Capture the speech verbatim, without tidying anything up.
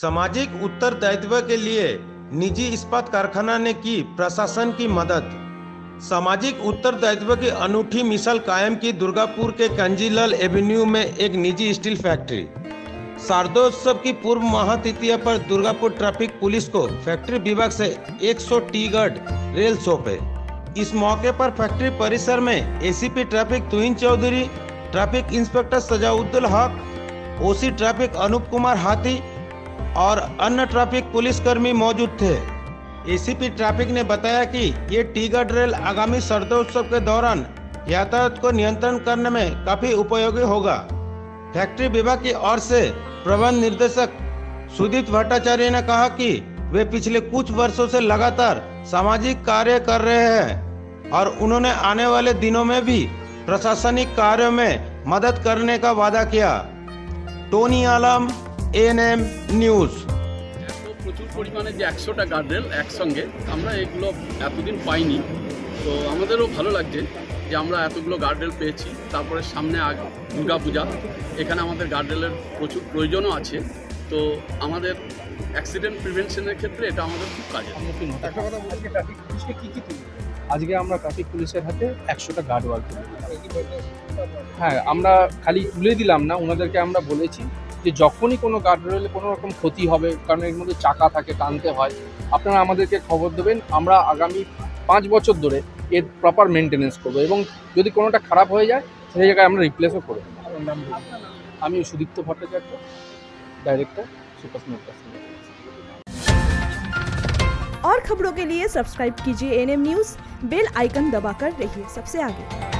सामाजिक उत्तरदायित्व के लिए निजी इस्पात कारखाना ने की प्रशासन की मदद। सामाजिक उत्तरदायित्व की अनूठी मिसाल कायम की दुर्गापुर के कांजीलाल एवेन्यू में एक निजी स्टील फैक्ट्री। शारदोत्सव की पूर्व महातिथिया पर दुर्गापुर ट्रैफिक पुलिस को फैक्ट्री विभाग से सौ टी गार्ड रेल सौंपे। इस मौके पर फैक्ट्री परिसर में ACP traffic Tuhin Chowdhury, traffic inspector सजाउद्दुल Haque, OC traffic Anup Kumar हाथी और अन्य ट्रैफिक पुलिसकर्मी मौजूद थे। एसीपी ट्रैफिक ने बताया कि ये टी गार्ड रेल आगामी शारदोत्सव के दौरान यातायात को नियंत्रण करने में काफी उपयोगी होगा। फैक्ट्री विभाग की ओर से प्रबंध निर्देशक सुदीप्त भट्टाचार्य ने कहा कि वे पिछले कुछ वर्षों से लगातार सामाजिक कार्य कर रहे हैं और उन्होंने आने वाले दिनों में भी प्रशासनिक कार्यों में मदद करने का वादा किया। Tony Alam, ANM news. প্রচুর পরিমাণে যে একশোটা গার্ডরেল একসঙ্গে আমরা এগুলো এতদিন পাইনি, তো আমাদেরও ভালো লাগছে যে আমরা এতগুলো গার্ডরেল পেয়েছি। তারপরে সামনে দুর্গা পূজা, এখানে আমাদের গার্ডরেলের প্রচুর প্রয়োজনও আছে, তো আমাদের অ্যাক্সিডেন্ট প্রিভেনশনের ক্ষেত্রে এটা আমাদের খুব কাজে। একটা কথা বলতে কি ট্রাফিক পুলিশকে কী কী তুলে আজকে আমরা ট্রাফিক পুলিশের হাতে একশোটা গার্ড ওয়াল তুলে দিলাম। হ্যাঁ, আমরা খালি তুলে দিলাম না, ওনাদেরকে আমরা বলেছি যে যখনই কোনো গার্ডরেলে কোনো রকম ক্ষতি হবে, কারণ এর মধ্যে চাকা থাকে, টানতে হয়, আপনারা আমাদেরকে খবর দেবেন। আমরা আগামী পাঁচ বছর ধরে এর প্রপার মেনটেনেন্স করবো এবং যদি কোনোটা খারাপ হয়ে যায় সেই জায়গায় আমরা রিপ্লেসও করব। আমি Sudipta Bhattacharya, director super smart. और खबरों के लिए सब्सक्राइब कीजिए एएनएम न्यूज़, बेल आइकन दबाकर रहिए सबसे आगे।